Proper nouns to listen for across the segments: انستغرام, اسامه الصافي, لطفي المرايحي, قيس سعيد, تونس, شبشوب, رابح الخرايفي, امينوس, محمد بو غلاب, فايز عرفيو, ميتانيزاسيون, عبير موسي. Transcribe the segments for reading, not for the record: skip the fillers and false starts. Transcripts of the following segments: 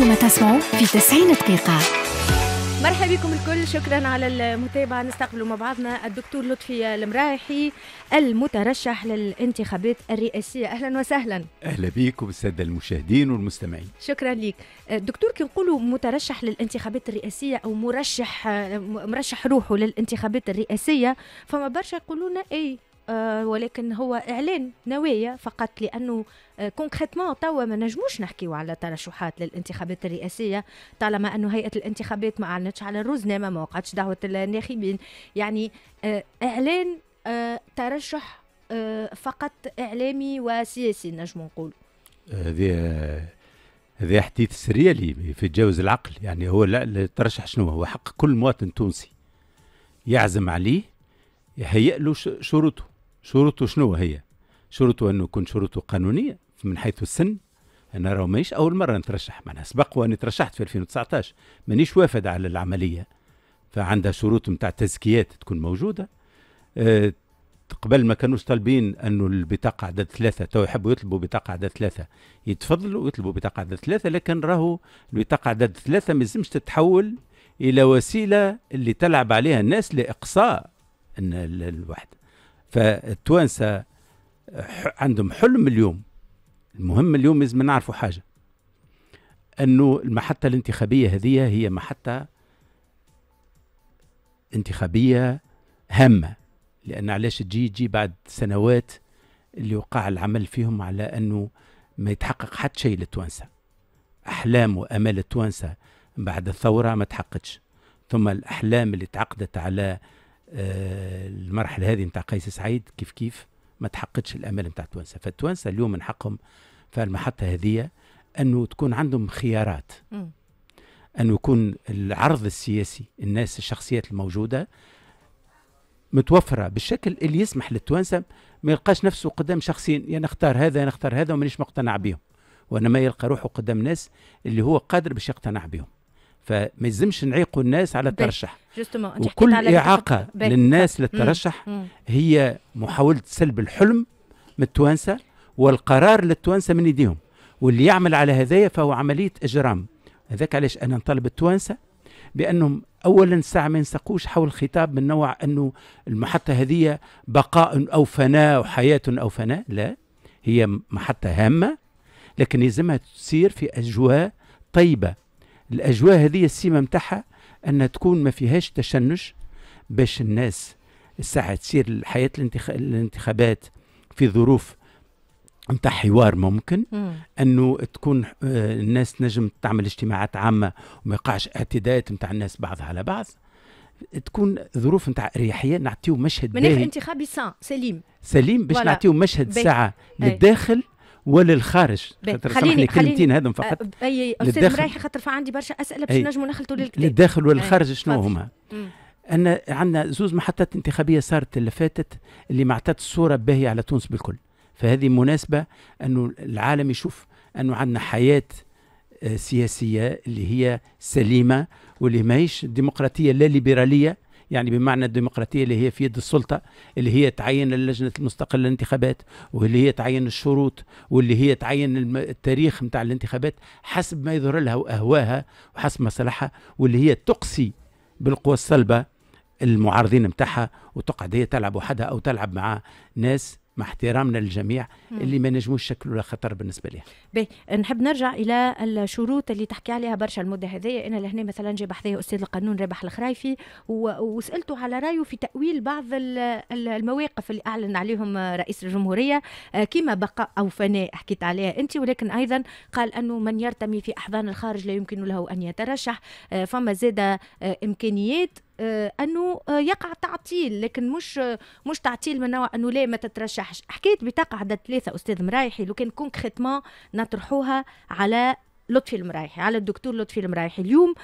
ما تسمعوا في 90 دقيقة. مرحبا بكم الكل، شكرا على المتابعة. نستقبلوا مع بعضنا الدكتور لطفي المرايحي المترشح للانتخابات الرئاسية. أهلا وسهلا. أهلا بكم السادة المشاهدين والمستمعين. شكرا لك دكتور. كي نقولوا مترشح للانتخابات الرئاسية أو مرشح روحه للانتخابات الرئاسية، فما برشا يقولوا لنا أي ولكن هو إعلان نوايا فقط، لأنه كونكريتمون توا ما نجموش نحكيو على ترشحات للانتخابات الرئاسية، طالما أنه هيئة الانتخابات ما أعلنتش على الرزنامة، ما وقعتش دعوة الناخبين. يعني إعلان ترشح فقط إعلامي وسياسي نجم نقول. هذا حديث سريالي في الجوز العقل. يعني هو الترشح شنو هو؟ حق كل مواطن تونسي يعزم عليه يهيئ له شروطه. شروطه شنو هي؟ شروطه انه يكون شروطه قانونيه من حيث السن. انا راهو ماهيش اول مره نترشح، معناها سبق واني ترشحت في 2019، مانيش وافد على العمليه، فعندها شروط نتاع تزكيات تكون موجوده. قبل ما كانوش طالبين انه البطاقه عدد 3، تو يحبوا يطلبوا بطاقه عدد 3، يتفضلوا ويطلبوا بطاقه عدد 3، لكن راهو البطاقه عدد 3 ما لازمش تتحول الى وسيله اللي تلعب عليها الناس لاقصاء الواحد. فالتوانسه عندهم حلم اليوم. المهم اليوم لازم نعرفوا حاجه، انه المحطه الانتخابيه هذه هي محطه انتخابيه هامه، لان علاش تجي بعد سنوات اللي وقع العمل فيهم على انه ما يتحقق حتى شيء للتوانسه. احلام وامال التوانسه بعد الثوره ما تحققتش، ثم الاحلام اللي تعقدت على المرحله هذه نتاع قيس سعيد كيف ما تحققتش الامال نتاع التوانسه. فالتوانسه اليوم من حقهم فالمحطه هذه انه تكون عندهم خيارات، انه يكون العرض السياسي، الناس الشخصيات الموجوده متوفره بالشكل اللي يسمح للتوانسه ما يلقاش نفسه قدام شخصين، يا نختار هذا يا نختار هذا ومانيش مقتنع بهم، وانما يلقى روحه قدام ناس اللي هو قادر باش يقتنع بهم. فما يلزمش نعيقوا الناس على الترشح. وكل إعاقة للناس للترشح هي محاولة سلب الحلم من التوانسة والقرار للتوانسة من يديهم، واللي يعمل على هذايا فهو عملية إجرام. هذاك علاش أنا نطالب التوانسة بأنهم أولا ساعة ما ينسقوش حول خطاب من نوع أنه المحطة هذه بقاء أو فناء وحياة أو فناء، لا، هي محطة هامة لكن يلزمها تصير في أجواء طيبة. الأجواء هذه السمة متاعها أنها تكون ما فيهاش تشنج، باش الناس الساعة تصير الحياة الانتخابات في ظروف متاع حوار ممكن، أنه تكون الناس نجم تعمل اجتماعات عامة وما يقعش اعتداءات متاع الناس بعضها على بعض، تكون ظروف نتاع اريحيه، نعطيو مشهد باهي، مناخ انتخابي سليم باش نعطيو مشهد ساعة للداخل وللخارج. خاطر سامحني كلمتين هذم فقط. اي استاذ مرايحي، خاطر فعندي برشا اسئله باش نجموا نخلطوا للكلام. للداخل والخارج شنو هما؟ ان عندنا زوز محطات انتخابيه صارت اللي فاتت اللي ما عطاتش الصوره باهيه على تونس بالكل، فهذه مناسبه انه العالم يشوف انه عندنا حياه سياسيه اللي هي سليمه واللي ماهيش ديمقراطيه لا ليبراليه، يعني بمعنى الديمقراطية اللي هي في يد السلطة، اللي هي تعين اللجنة المستقلة للانتخابات، واللي هي تعين الشروط، واللي هي تعين التاريخ متاع الانتخابات حسب ما يظهر لها وأهواها وحسب مصالحها، واللي هي تقصي بالقوى الصلبة المعارضين متاعها وتقعد هي تلعب وحدها أو تلعب مع ناس، مع احترامنا للجميع، اللي ما نجموش شكلوا ولا خطر بالنسبه ليها. نحب نرجع الى الشروط اللي تحكي عليها برشا المده هذيا. انا لهنا مثلا جاي بحثي استاذ القانون رابح الخرايفي وسالته على رايه في تاويل بعض المواقف اللي اعلن عليهم رئيس الجمهوريه، كما بقاء او فناء حكيت عليها انت، ولكن ايضا قال انه من يرتمي في احضان الخارج لا يمكن له ان يترشح. فما زاد امكانيات انه يقع تعطيل، لكن مش تعطيل من نوع انه لا ما تترشحش. حكيت بطاقه عدد 3 استاذ مرايحي، لو كان كونكريتمون نطرحوها على لطفي المرايحي، على الدكتور لطفي المرايحي اليوم،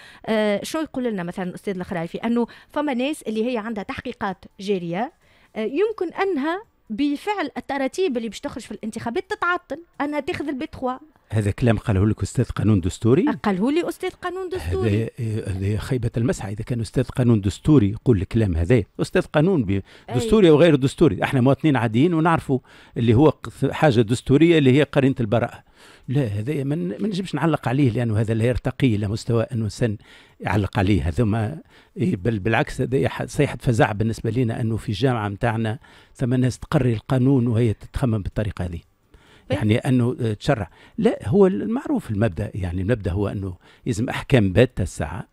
شو يقول لنا مثلا استاذ الخرايفي؟ انه فما ناس اللي هي عندها تحقيقات جاريه، يمكن انها بفعل التراتيب اللي باش تخرج في الانتخابات تتعطل، انها تاخذ البي 3، هذا كلام قاله لك أستاذ قانون دستوري؟ قاله لي أستاذ قانون دستوري. هذا خيبة المسح. إذا كان أستاذ قانون دستوري يقول الكلام هذا، أستاذ قانون دستوري أو غير دستوري، احنا مواطنين عاديين ونعرفوا اللي هو حاجة دستورية اللي هي قرينة البراءة. لا هذا ما نجمش نعلق عليه، لأنه هذا لا يرتقي إلى مستوى أنه سن يعلق عليه. هذا ما بل بالعكس، هذا صيحة فزع بالنسبة لنا أنه في الجامعة متاعنا ثم الناس تقري القانون وهي تتخمم بالطريقة هذه. يعني أنه تشرع. لا هو المعروف المبدأ، يعني المبدأ هو أنه يلزم أحكام باتة الساعة،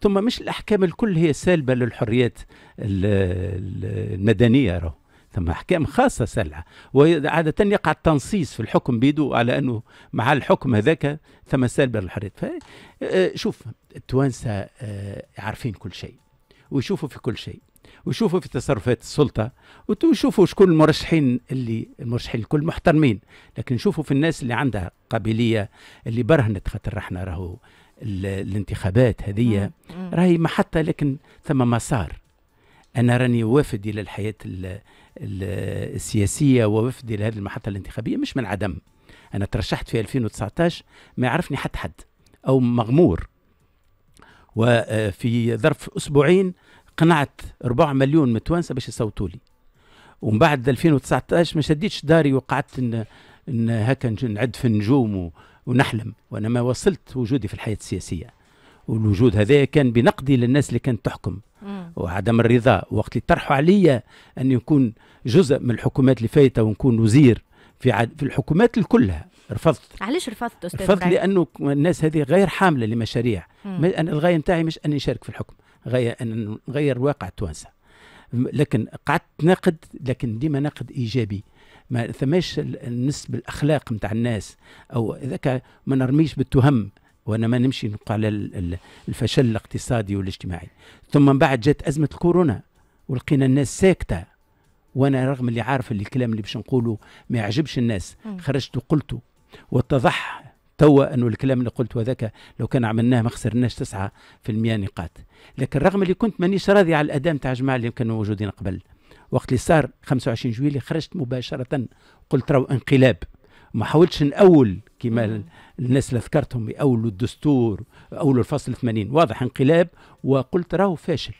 ثم مش الأحكام الكل هي سالبة للحريات المدنية. راه ثم أحكام خاصة سلعة، وعادة يقع التنصيص في الحكم بيدو على أنه مع الحكم هذاك ثم سالبة للحريات. شوف التوانسة عارفين كل شيء ويشوفوا في كل شيء ويشوفوا في تصرفات السلطه ويشوفوا شكون المرشحين، اللي المرشحين الكل محترمين، لكن نشوفوا في الناس اللي عندها قابليه، اللي برهنت. خاطر احنا راهو الانتخابات هذه راهي محطه، لكن ثم مسار. انا راني وافد الى الحياه السياسيه ووافد الى هذه المحطه الانتخابيه مش من عدم. انا ترشحت في 2019 ما يعرفني حد او مغمور، وفي ظرف اسبوعين قنعت 4 مليون من التوانسه باش يصوتوا لي. ومن بعد 2019 ما شديتش داري وقعدت إن هكا نعد في النجوم ونحلم، وانا ما وصلت وجودي في الحياه السياسيه. والوجود هذا كان بنقدي للناس اللي كانت تحكم وعدم الرضا. وقت اللي طرحوا عليا اني نكون جزء من الحكومات اللي فايته ونكون وزير في الحكومات كلها، رفضت. علاش رفضت استاذ؟ رفضت لانه الناس هذه غير حامله لمشاريع. انا الغايه نتاعي مش اني نشارك في الحكم، غايه ان نغير واقع التوانسه. لكن قعدت ناقد، لكن ديما ناقد ايجابي. ما ثماش النسبه الاخلاق نتاع الناس، او ذاك ما نرميش بالتهم، وانا ما نمشي نبقى على الفشل الاقتصادي والاجتماعي. ثم من بعد جات ازمه الكورونا ولقينا الناس ساكته، وانا رغم اللي عارف اللي الكلام اللي باش نقوله ما يعجبش الناس، خرجت وقلته واتضح توا انه الكلام اللي قلته هذاك لو كان عملناه ما خسرناش 9% نقاط. لكن رغم اللي كنت مانيش راضي على الاداء نتاع الجماعه اللي كانوا موجودين قبل. وقت اللي صار 25 جويلية خرجت مباشره قلت راهو انقلاب. ما حاولتش نأول كما الناس اللي ذكرتهم يأولوا الدستور، أولوا الفصل 80، واضح انقلاب. وقلت راهو فاشل.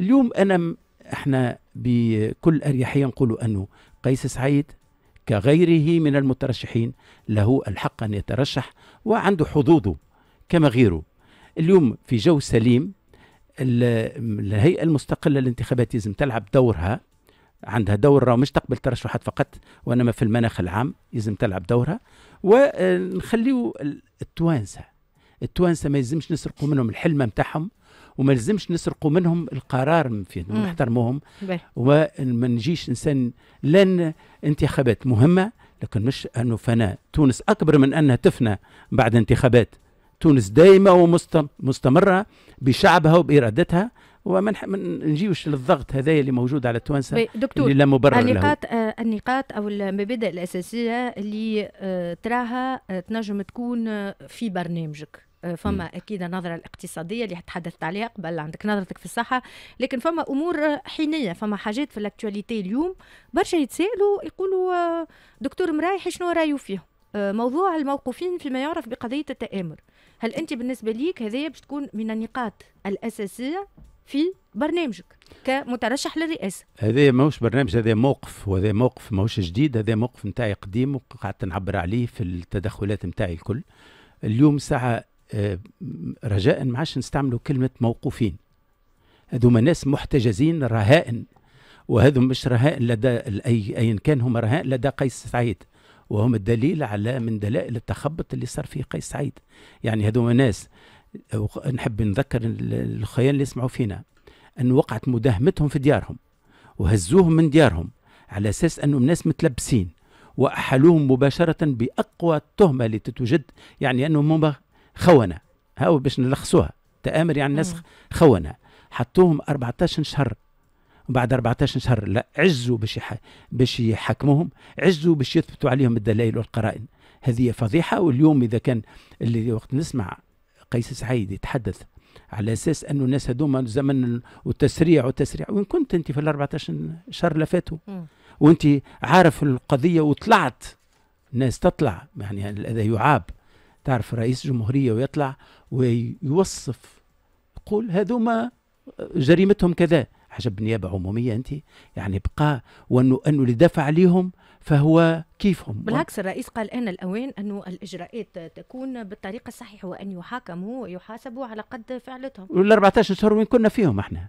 اليوم انا احنا بكل اريحيه نقولوا انه قيس سعيد كغيره من المترشحين له الحق أن يترشح وعنده حظوظه كما غيره. اليوم في جو سليم الهيئة المستقلة للانتخابات لازم تلعب دورها، عندها دور مش تقبل ترشحات فقط، وإنما في المناخ العام لازم تلعب دورها. ونخليو التوانسة ما يلزمش نسرقوا منهم الحلم نتاعهم، وما لازمش نسرقوا منهم القرار فيه، ونحترموهم. وما نجيش انسان لن انتخابات مهمه، لكن مش انه فناء. تونس اكبر من انها تفنى بعد انتخابات. تونس دائمه ومستمره بشعبها وبارادتها، وما نجيوش للضغط هذايا اللي موجود على التوانسه اللي لا مبرر له. النقاط النقاط او المبادئ الاساسيه اللي تراها تنجم تكون في برنامجك. فما أكيد النظرة الاقتصادية اللي تحدثت عليها قبل، عندك نظرتك في الصحة، لكن فما أمور حينية، فما حاجات في الأكتواليتي اليوم برشا يتسألوا يقولوا دكتور مرايحي شنو رأيه فيه؟ موضوع الموقوفين فيما يعرف بقضية التآمر. هل أنت بالنسبة ليك هذه باش تكون من النقاط الأساسية في برنامجك كمترشح للرئاسة؟ هذا ماهوش برنامج، هذا موقف. وهذا موقف ماهوش جديد، هذا موقف نتاعي قديم وقعدت نعبر عليه في التدخلات نتاعي الكل. اليوم ساعة رجاء ما عادش نستعملوا كلمة موقوفين. هذوما ناس محتجزين، رهائن. وهذو مش رهائن لدى أيا كان، هم رهائن لدى قيس سعيد، وهم الدليل على من دلائل التخبط اللي صار فيه قيس سعيد. يعني هذوما ناس نحب نذكر الخيان اللي يسمعوا فينا أن وقعت مداهمتهم في ديارهم وهزوهم من ديارهم على أساس أنهم ناس متلبسين، وأحلوهم مباشرة بأقوى تهمة اللي تتوجد، يعني أنهم هم خونة. هاو باش نلخصوها تآمر، يعني الناس خونة. حطوهم 14 شهر، وبعد 14 شهر لا عزوا باش يحكموهم، عزوا باش يثبتوا عليهم الدلائل والقرائن. هذه فضيحة. واليوم إذا كان اللي وقت نسمع قيس سعيد يتحدث على أساس أنه الناس هذوما زمن والتسريع، وإن كنت أنت في ال 14 شهر لفاتوا وأنت عارف القضية وطلعت. الناس تطلع، يعني الأذى يعاب. تعرف رئيس جمهورية ويطلع ويوصف يقول هذوما جريمتهم كذا، عجب نيابة عمومية أنت يعني بقى، وأنه اللي دافع عليهم فهو كيفهم. بالعكس الرئيس قال أن الأوان أنه الإجراءات تكون بالطريقة الصحيحة وأن يحاكموا ويحاسبوا على قد فعلتهم. وال14 شهر وين كنا فيهم احنا؟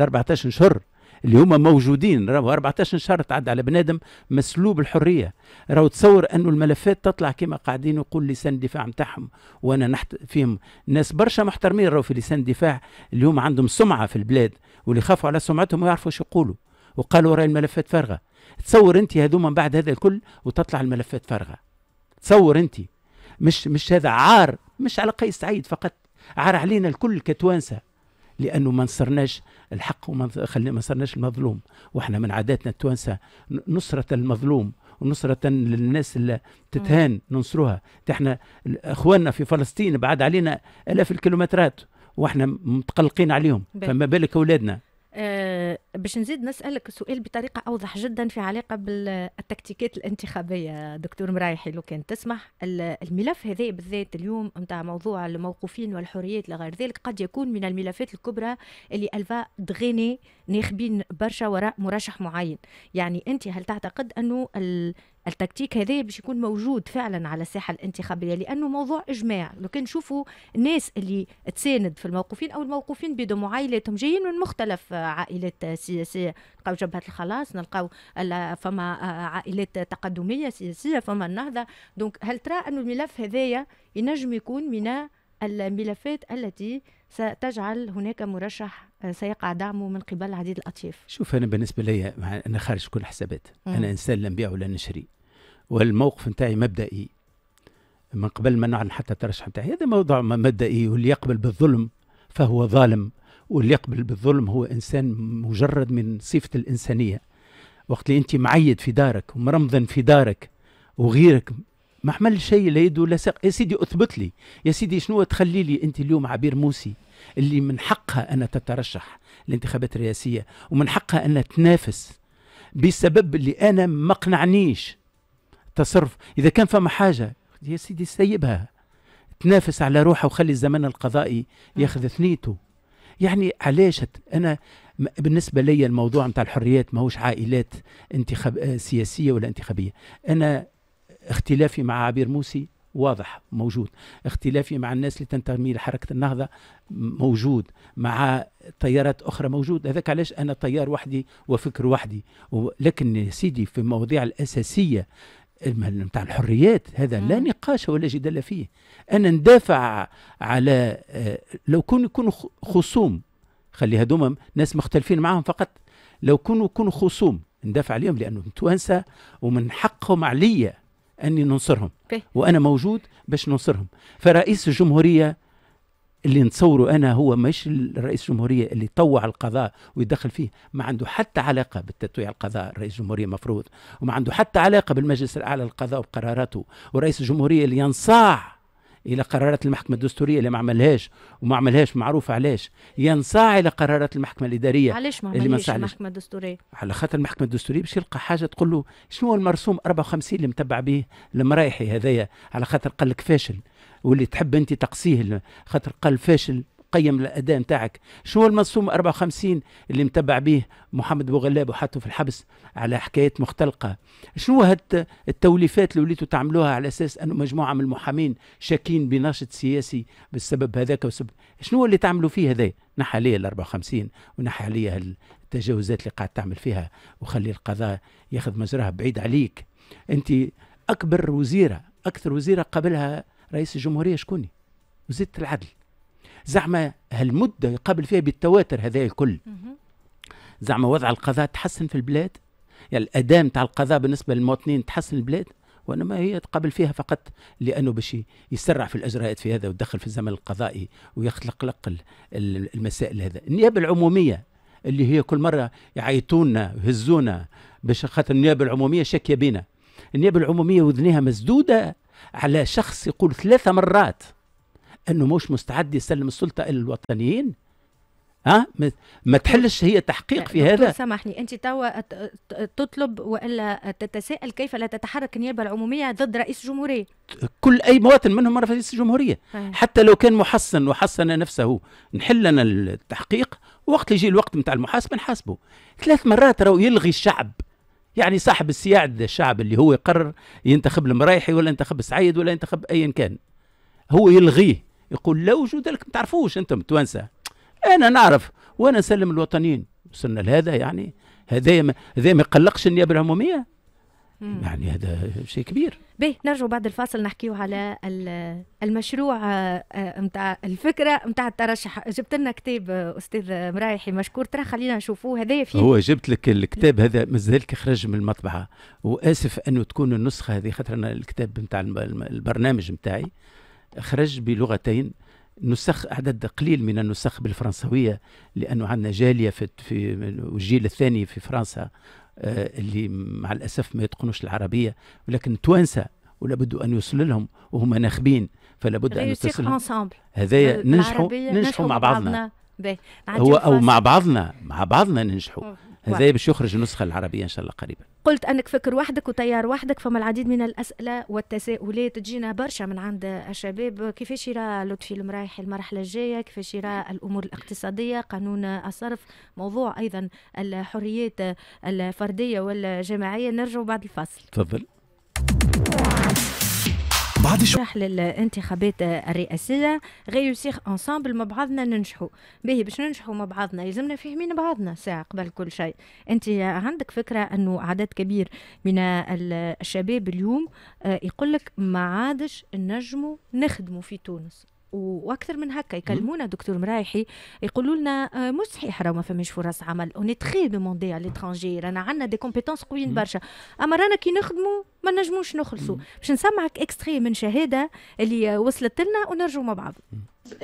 ال14 شهر اللي هما موجودين، راهو 14 شهر تعدى على بنادم مسلوب الحريه، راهو تصور انه الملفات تطلع كما قاعدين يقول لسان الدفاع نتاعهم، وانا فيهم ناس برشا محترمين راهو في لسان الدفاع اللي هما عندهم سمعه في البلاد واللي خافوا على سمعتهم ويعرفوا شو يقولوا، وقالوا راهي الملفات فارغه. تصور انت هذوما من بعد هذا الكل وتطلع الملفات فارغه؟ تصور انت مش هذا عار مش على قيس سعيد فقط، عار علينا الكل كتوانسه، لانه ما نصرناش الحق وما نصرناش المظلوم، واحنا من عاداتنا التوانسه نصره المظلوم ونصره للناس اللي تتهان ننصروها. احنا اخواننا في فلسطين بعد علينا الاف الكيلومترات واحنا متقلقين عليهم، فما بالك اولادنا. باش نزيد نسالك سؤال بطريقه اوضح جدا في علاقه بالتكتيكات الانتخابيه دكتور مرايحي لو كان تسمح. الملف هذا بالذات اليوم نتاع موضوع الموقوفين والحريات لغير ذلك قد يكون من الملفات الكبرى اللي الفا دغيني ناخبين برشا وراء مرشح معين. يعني انت هل تعتقد انه التكتيك هذا باش يكون موجود فعلا على الساحه الانتخابيه؟ لانه موضوع اجماع، لو كان نشوفوا الناس اللي تساند في الموقوفين او الموقوفين بدون عائلاتهم جايين من مختلف عائلات سياسيه، نلقاو جبهه الخلاص، نلقاو فما عائلات تقدميه سياسيه، فما النهضه، دونك هل ترى انه الملف هذايا ينجم يكون من الملفات التي ستجعل هناك مرشح سيقع دعمه من قبل عديد الاطياف؟ شوف انا بالنسبه لي انا خارج كل حسابات، انا انسان لا نبيع ولا نشري، والموقف نتاعي مبدئي من قبل ما نعلن حتى الترشح نتاعي، هذا موضوع مبدئي، واللي يقبل بالظلم فهو ظالم، واللي يقبل بالظلم هو انسان مجرد من صفه الانسانيه. وقت اللي انت معيد في دارك ومرمضن في دارك وغيرك ما عمل شيء لا يد ولا ساق، يا سيدي اثبت لي يا سيدي شنو تخلي لي انت اليوم عبير موسي اللي من حقها ان تترشح الانتخابات الرئاسيه ومن حقها ان تنافس، بسبب اللي انا ما قنعنيش تصرف. اذا كان فما حاجه يا سيدي سيبها، تنافس على روحه وخلي الزمن القضائي ياخذ ثنيته. يعني علاش انا بالنسبه لي الموضوع نتاع الحريات ماهوش عائلات انتخاب سياسيه ولا انتخابيه. انا اختلافي مع عبير موسي واضح موجود، اختلافي مع الناس اللي تنتمي لحركه النهضه موجود، مع تيارات اخرى موجود، هذاك علاش انا تيار وحدي وفكر وحدي. ولكن يا سيدي في المواضيع الاساسيه نتاع الحريات هذا لا نقاش ولا جدال فيه، انا ندافع على لو يكونوا خصوم، خلي هذوما ناس مختلفين معاهم فقط، لو يكونوا خصوم ندافع عليهم لانه توانسه ومن حقهم عليا أني ننصرهم وأنا موجود باش ننصرهم. فرئيس الجمهورية اللي نتصوره أنا هو مش الرئيس الجمهورية اللي طوع القضاء ويدخل فيه، ما عنده حتى علاقة بالتطويع القضاء الرئيس الجمهورية مفروض، وما عنده حتى علاقة بالمجلس الأعلى للقضاء وقراراته، ورئيس الجمهورية اللي ينصاع إلى قرارات المحكمة الدستورية اللي ما عملهاش وما عملهاش معروف علاش، ينصاع إلى قرارات المحكمة الإدارية. علاش ما عملهاش المحكمة الدستورية؟ على خاطر المحكمة الدستورية باش يلقى حاجة تقول له شنو هو المرسوم 54 اللي متبع به المرايحي هذايا، على خاطر قال لك فاشل، واللي تحب أنت تقصيه خاطر قال فاشل قيم الأداء نتاعك. شنو هو المرسوم 54 اللي متبع به محمد بو غلاب وحطه في الحبس على حكايات مختلقة؟ شنو هاد التوليفات اللي وليتوا تعملوها على أساس أنه مجموعة من المحامين شاكين بناشط سياسي بالسبب هذاك وسبب، شنو اللي تعملوا فيه هذا؟ نحى عليه ال 54 ونحى عليه التجاوزات اللي قاعد تعمل فيها، وخلي القضاء ياخذ مجراه بعيد عليك. أنت أكبر وزيرة أكثر وزيرة قبلها رئيس الجمهورية شكوني؟ وزيرة العدل. زعما هالمدة يقابل فيها بالتواتر هذا الكل، زعما وضع القضاء تحسن في البلاد؟ يعني الأداء نتاع القضاء بالنسبة للمواطنين تحسن البلاد؟ وإنما هي تقابل فيها فقط لأنه باش يسرع في الإجراءات في هذا ويدخل في الزمن القضائي ويخلق لق المسائل. هذا النيابة العمومية اللي هي كل مرة يعيطونا ويهزونا باش خاطر النيابة العمومية شاكية بينا. النيابة العمومية وذنيها مسدودة على شخص يقول 3 مرات أنه مش مستعد يسلم السلطة إلى الوطنيين. ها ما تحلش هي تحقيق في هذا. سامحني انت توا تطلب والا تتساءل كيف لا تتحرك النيابه العموميه ضد رئيس جمهوريه؟ كل اي مواطن منهم رئيس جمهوريه حتى لو كان محصن وحصن نفسه. نحل لنا التحقيق وقت يجي الوقت نتاع المحاسبه نحاسبه. 3 مرات راهو يلغي الشعب، يعني صاحب السياد الشعب اللي هو يقرر ينتخب المرايحي ولا ينتخب السعيد ولا ينتخب ايا كان، هو يلغيه يقول لا وجود لك. ما تعرفوش انتم توانسه، انا نعرف وانا نسلم الوطنيين. وصلنا لهذا يعني هذا ما يقلقش النيابه العموميه يعني هذا شيء كبير. باهي نرجعوا بعد الفاصل نحكيو على المشروع نتاع الفكره نتاع الترشح. جبت لنا كتاب استاذ مرايحي مشكور، ترى خلينا نشوفوه هذايا فيه. هو جبت لك الكتاب هذا مازال خرج من المطبعه، واسف انه تكون النسخه هذه خاطر انا الكتاب نتاع البرنامج نتاعي خرج بلغتين، نسخ عدد قليل من النسخ بالفرنسويه لانه عندنا جاليه في الجيل الثاني في فرنسا اللي مع الاسف ما يتقنوش العربيه، ولكن التوانسه ولابد ان يوصل لهم وهم ناخبين، فلابد ان يتصلوا هذايا ننجحوا مع بعضنا. هو او مع بعضنا ننجحوا هذايا باش يخرج النسخه العربيه ان شاء الله قريبا. قلت انك فكر وحدك وتيار وحدك، فما العديد من الاسئله والتساؤلات تجينا برشا من عند الشباب. كيفاش يرى لطفي المرايحي المرحله الجايه؟ كيفاش يرى الامور الاقتصاديه، قانون الصرف، موضوع ايضا الحريات الفرديه والجماعيه؟ نرجعوا بعد الفاصل. تفضل. بعد شرح للانتخابات الرئاسيه غيوسيخ انسامبل مع بعضنا ننجحوا. باهي باش ننجحوا مع بعضنا لازمنا فاهمين بعضنا ساعه قبل كل شيء. انت عندك فكره انه عدد كبير من الشباب اليوم يقول لك ما عادش نجموا نخدموا في تونس، واكثر من هكا يكلمونا دكتور مرايحي يقولوا لنا مش صحيح راه ما فماش فرص عمل، اوني تري دوموندي على ليترانجي، رانا عندنا دي كومبيتونس قويين برشا، اما رانا كي نخدموا ما نجموش نخلصوا. باش نسمعك اكستري من شهاده اللي وصلت لنا ونرجعوا مع بعض.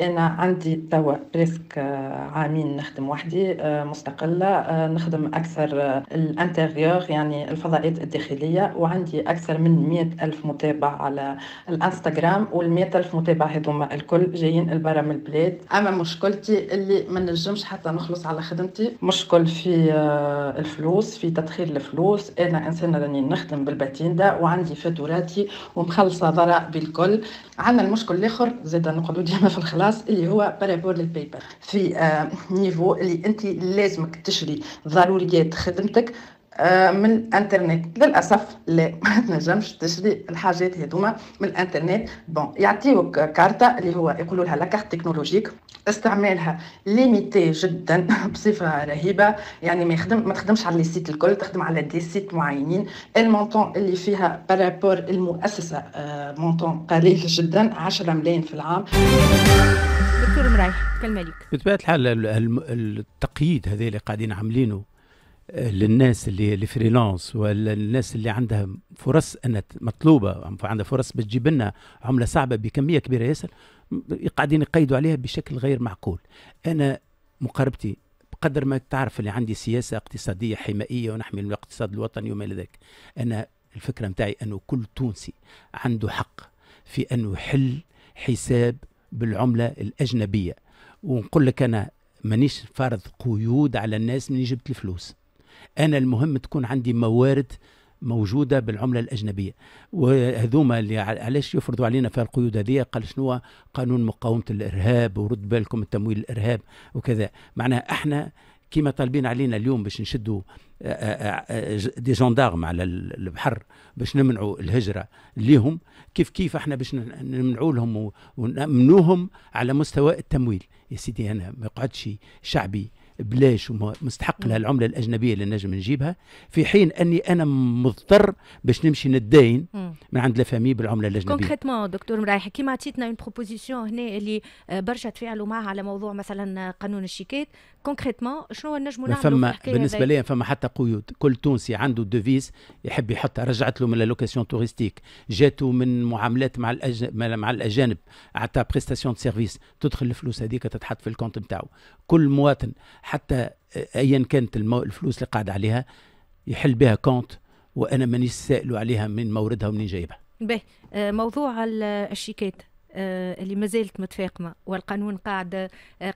انا عندي توا بريسك عامين نخدم وحدي مستقله، نخدم اكثر الانتيريور يعني الفضاءات الداخليه، وعندي اكثر من 100,000 متابع على الانستغرام، وال100,000 متابع هذوما الكل جايين البرا من البلاد. اما مشكلتي اللي ما نجمش حتى نخلص على خدمتي، مشكل في الفلوس، في تدخير الفلوس. انا انسانه راني نخدم بالباتيندا وعندي فاتوراتي ومخلصه ضرائب بالكل. عندنا المشكل الاخر زاد نقعدوا ديما في خلاص اللي هو بارابور للباي بال في نيفو اللي انت لازمك تشري ضروريات خدمتك من الانترنت. للاسف لا ما تنجمش تشري الحاجات هذوما من الانترنت. بون يعطيوك كارتا اللي هو يقولوا لها لا كارت تكنولوجيك، استعمالها ليميتي جدا بصفه رهيبه، يعني ما تخدمش على السيت الكل، تخدم على دي سيت معينين. المونطون اللي فيها بارابور المؤسسه مونطون قليل جدا، 10 ملايين في العام. دكتور مرايح كلمه لك. بطبيعه الحال التقييد هذا اللي قاعدين عاملينه للناس اللي فريلانس ولا الناس اللي عندها فرص أن مطلوبة، عندها فرص بتجيب لنا عملة صعبة بكمية كبيرة ياسر، قاعدين يقيدوا عليها بشكل غير معقول. أنا مقاربتي بقدر ما تعرف اللي عندي سياسة اقتصادية حمائية ونحمي من الاقتصاد الوطني وما إلى ذلك. أنا الفكرة متاعي أنه كل تونسي عنده حق في أنه يحل حساب بالعملة الأجنبية. ونقول لك أنا مانيش فارض قيود على الناس من جبت الفلوس. أنا المهم تكون عندي موارد موجودة بالعملة الأجنبية، وهذوما اللي علاش يفرضوا علينا في القيود هذه؟ قال شنو قانون مقاومة الإرهاب ورد بالكم التمويل الإرهاب وكذا. معناها احنا كما طالبين علينا اليوم باش نشدوا دي جندارم على البحر باش نمنعوا الهجرة ليهم، كيف كيف احنا باش نمنعوا لهم ونأمنوهم على مستوى التمويل. يا سيدي أنا ما يقعدش شعبي بلاش ومستحق لها العمله الاجنبيه اللي نجم نجيبها، في حين اني انا مضطر باش نمشي نتداين من عند لافامي بالعمله الاجنبيه. كونكريتمون دكتور مرايحي كيما عطيتنا اون بروبوزيسيون هنا اللي برشا تفاعلوا معها على موضوع مثلا قانون الشيكات، كونكريتمون شنو نجموا نعملوا بالنسبه لي؟ فما حتى قيود. كل تونسي عنده دوفيز يحب يحط، رجعت له من لوكاسيون توريستيك، جاته من معاملات مع الاجانب، عطاه بريستاسيون سيرفيس، تدخل الفلوس هذيك تتحط في الكونت نتاعو. كل مواطن حتى ايا كانت الفلوس اللي قاعد عليها يحل بها كونت، وانا مانيش سائله عليها من موردها ومنين جايبها. باهي موضوع الشيكات اللي مازالت متفاقمه، والقانون قاعد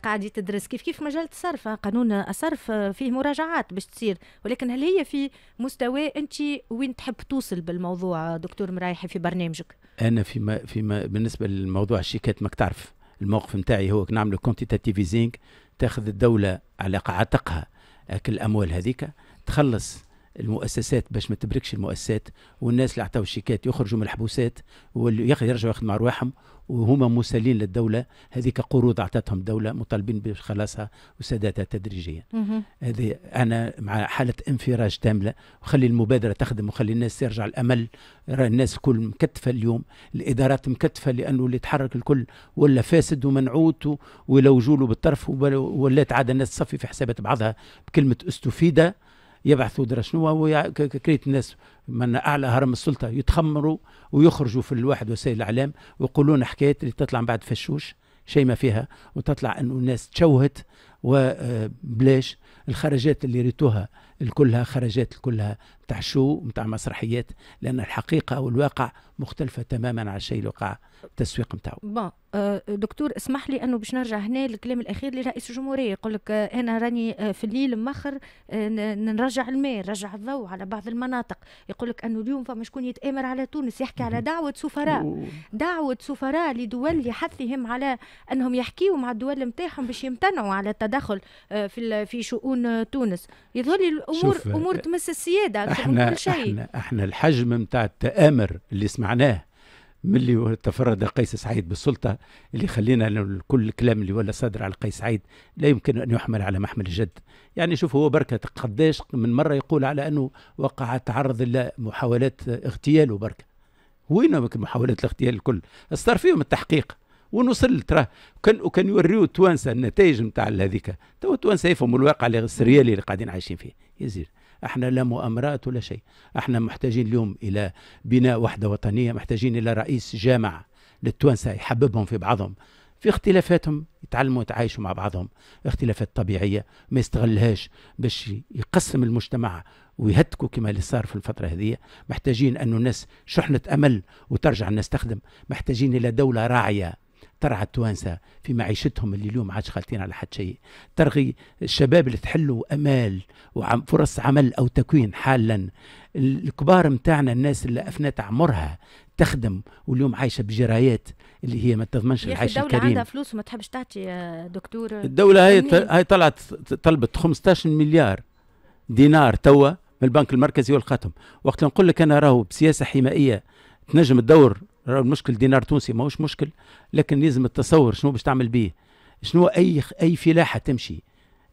يتدرس كيف كيف مجال الصرف. قانون الصرف فيه مراجعات باش تصير، ولكن هل هي في مستوى انت وين تحب توصل بالموضوع دكتور مرايحي في برنامجك؟ انا فيما بالنسبه لموضوع الشيكات ماك تعرف الموقف نتاعي هو نعملوا كونتيتاتيفيزينغ، تاخذ الدوله على قعاتقها الاموال هذيك، تخلص المؤسسات باش ما تبركش المؤسسات، والناس اللي عطاو الشيكات يخرجوا من الحبوسات واللي يرجعوا ياخذوا مع رواحهم وهما مسلين للدوله، هذيك قروض عطاتهم الدوله مطالبين بخلاصها وسدادها تدريجيا. هذه انا مع حاله انفراج تامله، وخلي المبادره تخدم وخلي الناس يرجع الامل. الناس كل مكتفه اليوم، الادارات مكتفه لانه اللي تحرك الكل ولا فاسد ومنعوت ولوجوا له بالطرف، ولات عاد الناس تصفي في حسابات بعضها بكلمه استفيد، يبحثوا درا شنو هو كريت الناس من اعلى هرم السلطه يتخمروا ويخرجوا في الواحد وسائل الاعلام ويقولون حكايات اللي تطلع من بعد فشوش شيء ما فيها، وتطلع انه الناس تشوهت وبلاش. الخرجات اللي ريتوها الكلها خرجات كلها نتاع شو نتاع مسرحيات، لان الحقيقه والواقع مختلفه تماما على الشيء اللي وقع التسويق نتاعو. بون دكتور اسمح لي انه باش نرجع هنا للكلام الاخير لرئيس الجمهوريه، يقول لك انا راني في الليل مخر نرجع الماء، نرجع الضوء على بعض المناطق. يقول لك انه اليوم فما شكون يتامر على تونس يحكي على دعوه سفراء دعوه سفراء لدول يحثهم على انهم يحكيوا مع الدول نتاعهم باش يمتنعوا على التدخل في شؤون تونس. يظهر لي الامور امور تمس السياده. احنا كل شيء احنا الحجم نتاع التامر اللي سمعناه ملي تفرد قيس سعيد بالسلطه، اللي خلينا كل الكلام اللي ولا صادر على قيس سعيد لا يمكن ان يحمل على محمل الجد. يعني شوف هو بركه قداش من مره يقول على انه وقع تعرض لمحاولات اغتيال، وبركه وين محاولات الاغتيال الكل صار فيهم التحقيق ونوصل تراه، وكان يوريو التوانسه النتائج نتاع هذيك، تو التوانسه يفهموا الواقع السريالي اللي قاعدين عايشين فيه. يزيد احنا لا مؤامرات ولا شيء، احنا محتاجين اليوم الى بناء وحده وطنيه، محتاجين الى رئيس جامع للتوانسه يحببهم في بعضهم في اختلافاتهم، يتعلموا يتعايشوا مع بعضهم، اختلافات طبيعيه ما يستغلهاش باش يقسم المجتمع ويهتكوا كما اللي صار في الفتره هذه. محتاجين انه الناس شحنه امل وترجع الناس تخدم، محتاجين الى دوله راعيه ترعى التوانسه في معيشتهم اللي اليوم عادش خالطين على حد شيء، ترغي الشباب اللي تحلوا امال وفرص عمل او تكوين حالا. الكبار متاعنا الناس اللي افنت عمرها تخدم واليوم عايشه بجرايات اللي هي ما تضمنش العيش الكريم. الدوله عندها فلوس وما تحبش تعطي يا دكتور. الدوله هي طلعت طلبت 15 مليار دينار توا من البنك المركزي ولقاتهم، وقت نقول لك انا راهو بسياسه حمائيه تنجم تدور المشكل دينار تونسي ماهوش مشكل، لكن لازم التصور شنو باش تعمل بيه، شنو اي فلاحه تمشي،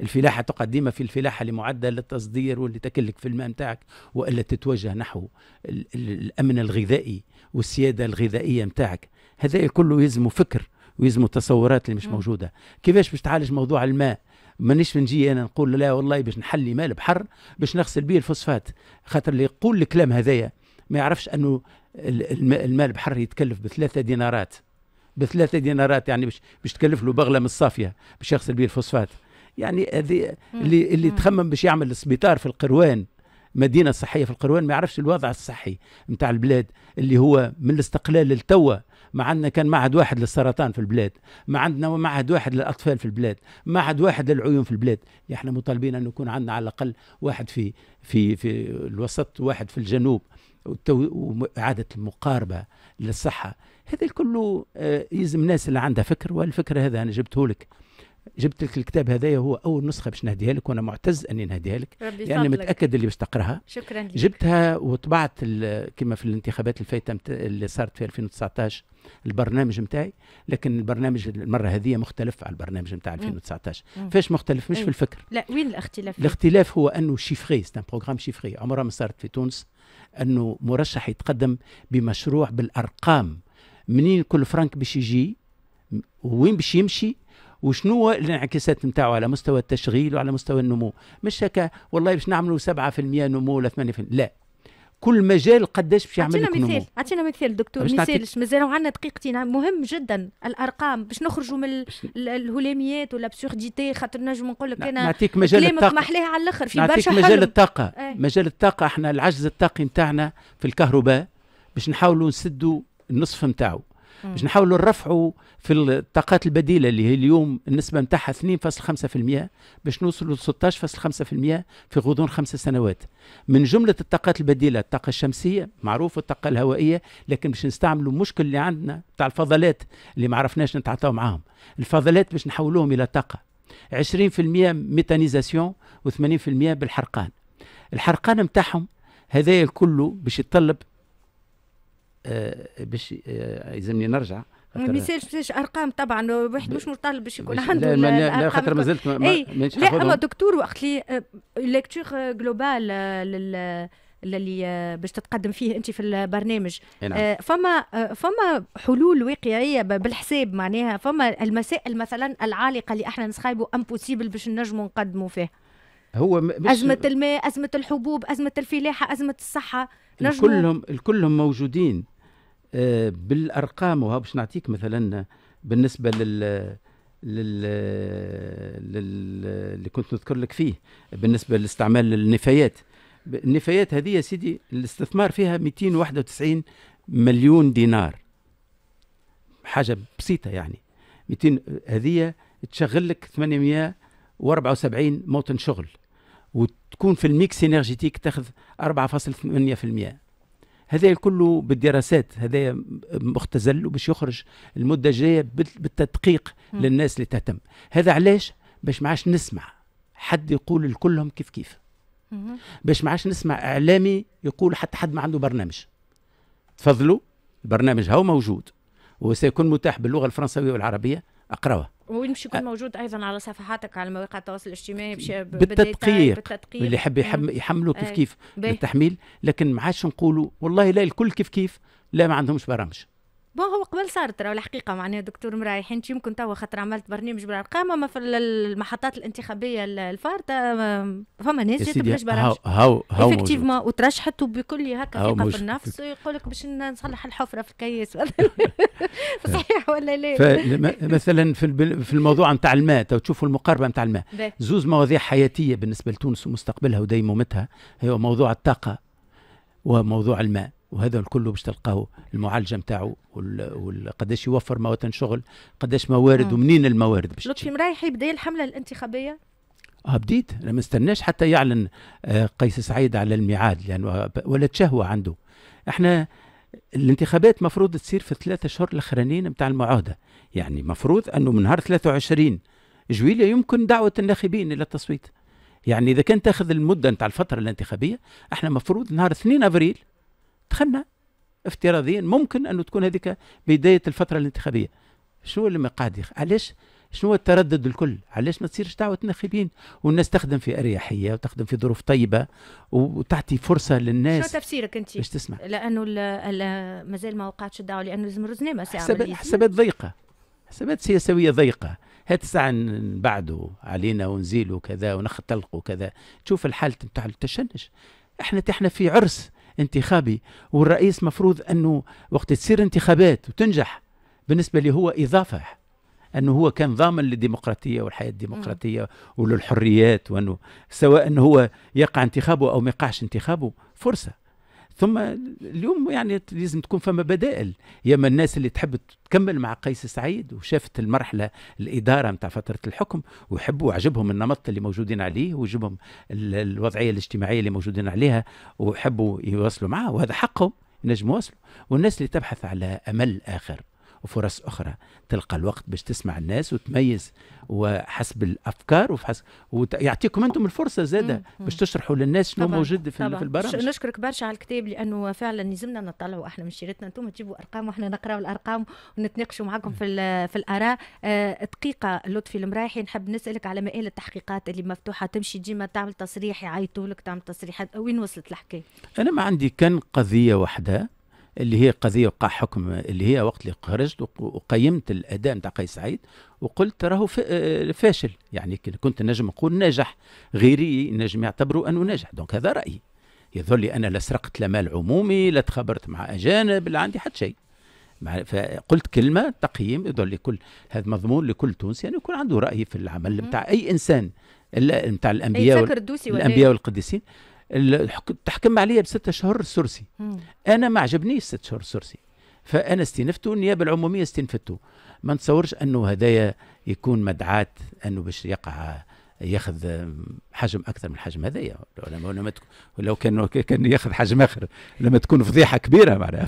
الفلاحه تقعد ديما في الفلاحه اللي معده للتصدير واللي تكلك في الماء نتاعك، والا تتوجه نحو الامن الغذائي والسياده الغذائيه نتاعك. هذا كله يلزموا فكر ويلزموا تصورات اللي مش موجوده. كيفاش باش تعالج موضوع الماء؟ مانيش نجي انا نقول لا والله باش نحلي ماء البحر باش نغسل بيه الفوسفات، خاطر اللي يقول الكلام هذايا ما يعرفش انه الماء البحر يتكلف بثلاثة دينارات، بثلاثة دينارات يعني باش تكلف له بغلة من الصافية باش يغسل بيه الفوسفات. يعني هذه اللي تخمم باش يعمل السبيطار في القروان، مدينة صحية في القروان، ما يعرفش الوضع الصحي نتاع البلاد اللي هو من الاستقلال للتوا. ما عندنا كان معهد واحد للسرطان في البلاد، ما عندنا معهد واحد للاطفال في البلاد، معهد واحد للعيون في البلاد. احنا مطالبين ان يكون عندنا على الاقل واحد في الوسط واحد في الجنوب، وإعادة المقاربة للصحة. هذا الكل يلزم الناس اللي عندها فكر، والفكر هذا أنا جبته لك، جبت لك الكتاب هذايا هو أول نسخة باش نهديها لك، وأنا معتز أني نهديها لك لأن متأكد اللي باش تقراها. شكرا لك. جبتها وطبعت كما في الانتخابات الفايتة اللي صارت في 2019 البرنامج نتاعي، لكن البرنامج المرة هذه مختلف على البرنامج نتاع 2019. فاش مختلف؟ مش في الفكر. لا، وين الاختلاف؟ الاختلاف هو أنه شيفري، سي ان بروغرام شيفري، عمرها ما صارت في تونس انه مرشح يتقدم بمشروع بالارقام، منين كل فرنك باش يجي وين باش يمشي وشنو الانعكاسات نتاعو على مستوى التشغيل وعلى مستوى النمو. مش هكا والله باش نعملوا 7% نمو ولا 8%، لا، كل مجال قداش باش يعمل لك نمو. اعطينا مثال دكتور، مثالش مازال عندنا دقيقتين، مهم جدا الارقام باش نخرجوا من الهلاميات ولا بسورديتي، خاطر نجم نقول لك انا نعطيك مجال الطاقه، محليها على الاخر في برشا حاجات. مجال الطاقه، مجال الطاقه احنا العجز الطاقي نتاعنا في الكهرباء باش نحاولوا نسدوا النصف نتاعو، باش نحاولوا نرفعوا في الطاقات البديله اللي هي اليوم النسبه نتاعها 2.5% باش نوصلوا ل 16.5% في غضون 5 سنوات. من جمله الطاقات البديله الطاقه الشمسيه معروف والطاقه الهوائيه، لكن باش نستعملوا المشكل اللي عندنا تاع الفضلات اللي ما عرفناش نتعاطاو معاهم، الفضلات باش نحولوهم الى طاقه. 20% ميتانيزاسيون و80% بالحرقان. الحرقان نتاعهم هذايا كله باش يتطلب باش يلزمني نرجع ما يسالش ارقام طبعا، واحد مش مطالب باش يكون عنده لا خاطر مازلت مانيش حافظهم. لا اما دكتور وقت لي ليكتور جلوبال اللي باش تتقدم فيه انت في البرنامج، يعني فما حلول واقعيه بالحساب معناها، فما المسائل مثلا العالقه اللي احنا نسخايبوا امبوسيبل باش نجموا نقدموا فيه، هو ازمه الماء، ازمه الحبوب، ازمه الفلاحه، ازمه الصحه، الكلهم موجودين بالارقام. وها باش نعطيك مثلا بالنسبه اللي كنت نذكر لك فيه بالنسبه لاستعمال النفايات. النفايات هذه يا سيدي الاستثمار فيها 291 مليون دينار، حاجه بسيطه يعني. 200 هذه تشغل لك 874 موطن شغل، وتكون في الميكس انرجيتيك تاخذ 4.8%. هذا كله بالدراسات هذا مختزل وباش يخرج المده الجايه بالتدقيق للناس اللي تهتم. هذا علاش باش ما عادش نسمع حد يقول لكلهم كيف كيف، باش ما عادش نسمع اعلامي يقول حتى حد ما عنده برنامج. تفضلوا البرنامج هو موجود وسيكون متاح باللغه الفرنسويه والعربيه، اقراوه ويمشي يكون موجود ايضا على صفحاتك على مواقع التواصل الاجتماعي بالتدقيق اللي يحب يحملوا كيف كيف للتحميل. لكن ما عادش نقولوا والله لا الكل كيف كيف، لا ما عندهمش برامج. بون هو قبل صارت راهو الحقيقه معناها دكتور مرايحي انت يمكن توا خاطر عملت برنامج بالارقام، اما في المحطات الانتخابيه الفارطه فما ناس جات بلاش برامج افكتيفمون وترشحت وبكل هكا ثقه في النفس يقول لك باش نصلح الحفره في الكيس صحيح ولا لا؟ مثلا في الموضوع نتاع الماء تو تشوفوا المقاربه نتاع الماء، زوز مواضيع حياتيه بالنسبه لتونس ومستقبلها وديمومتها، هو موضوع الطاقه وموضوع الماء. وهذا الكل باش تلقاو المعالجه نتاعو وقداش يوفر مواطن شغل، قداش موارد ومنين الموارد. باش لطفي مرايحي بدا الحمله الانتخابيه؟ بديت، انا ما استناش حتى يعلن قيس سعيد على الميعاد لانه ولا تشهوه عنده. احنا الانتخابات مفروض تصير في 3 أشهر الاخرانيين نتاع المعاهده، يعني مفروض انه من نهار 23 جويليه يمكن دعوه الناخبين الى التصويت. يعني اذا كان تاخذ المده نتاع الفتره الانتخابيه، احنا مفروض نهار 2 ابريل دخلنا افتراضيا ممكن انه تكون هذيك بدايه الفتره الانتخابيه. شنو اللي ما قاعد علاش شنو التردد الكل؟ علاش ما تصيرش دعوه الناخبين والناس تخدم في اريحيه وتخدم في ظروف طيبه وتعطي فرصه للناس؟ شنو تفسيرك انت؟ باش تسمع لانه مازال ما وقعتش الدعوه لانه لازم رزنامه ساعه حسابات ضيقه، حسابات سياسيه ضيقه. هات الساعه نبعدوا علينا ونزيلوا كذا ونختلقوا كذا، تشوف الحاله نتاع التشنج. احنا في عرس انتخابي، والرئيس مفروض انه وقت تصير انتخابات وتنجح بالنسبه لي هو اضافه، انه هو كان ضامن للديمقراطيه والحياه الديمقراطيه وللحريات، وانه سواء انه هو يقع انتخابه او ما يقعش انتخابه فرصه. ثم اليوم يعني لازم تكون فما بدائل، يا اما الناس اللي تحب تكمل مع قيس سعيد وشافت المرحله الاداره نتاع فتره الحكم ويحبوا وعجبهم النمط اللي موجودين عليه وعجبهم الوضعيه الاجتماعيه اللي موجودين عليها ويحبوا يواصلوا معاه، وهذا حقهم ينجموا يواصلوا. والناس اللي تبحث على امل اخر وفرص اخرى تلقى الوقت باش تسمع الناس وتميز وحسب الافكار ويعطيكم انتم الفرصه زاده باش تشرحوا للناس شنو موجود في البرامج. نشكرك برشا على الكتاب لانه فعلا لازمنا نطلعوا احنا من شيرتنا، انتم تجيبوا ارقام واحنا نقراوا الارقام ونتناقشوا معكم في الاراء. دقيقه لطفي المرايحي، نحب نسالك على مآل التحقيقات اللي مفتوحه، تمشي ديما تعمل تصريح، يعيطوا لك تعمل تصريحات، وين وصلت الحكايه؟ انا ما عندي كان قضيه واحده اللي هي قضيه وقع حكم، اللي هي وقت اللي خرجت وقيمت الاداء نتاع قيس سعيد وقلت راهو فاشل، يعني كنت نجم نقول ناجح، غيري نجم يعتبروا انه ناجح، دونك هذا رايي. يظهر لي انا لا سرقت لا مال عمومي، لا تخابرت مع اجانب، لا عندي حتى شيء. فقلت كلمه تقييم يظهر لي كل هذا مضمون لكل تونسي انه يعني يكون عنده راي في العمل نتاع اي انسان، الا نتاع الانبياء والقديسين. تحكم عليا ب6 أشهر سرسي، انا ما عجبنيش 6 أشهر سرسي، فأنا استنفته، النيابة العمومية استنفته. ما نتصورش أنه هدايا يكون مدعاة أنه باش يقع ياخذ حجم اكثر من الحجم هذايا، لو كان ياخذ حجم اخر لما تكون فضيحه كبيره معناها.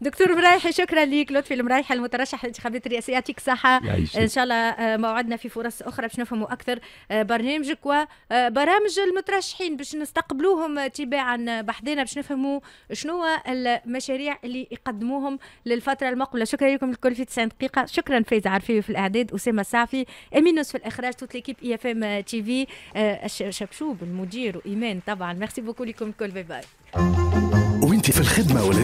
دكتور مرايحي شكرا ليك، لطفي المرايحي المترشح للانتخابات الرئاسيه، يعطيك الصحه. ان شاء الله موعدنا في فرص اخرى باش نفهموا اكثر برنامجك وبرامج المترشحين باش نستقبلوهم تباعا بحذنا باش نفهموا شنو المشاريع اللي يقدموهم للفتره المقبله. شكرا لكم الكل في 90 دقيقه، شكرا فايز عرفيو في الاعداد، اسامه الصافي، امينوس في الاخراج، توت ليكيب اي اف ام تي في، شبشوب المدير، وإيمان طبعا. ميرسي بوكو لكم الكل، باي باي. وانت في الخدمة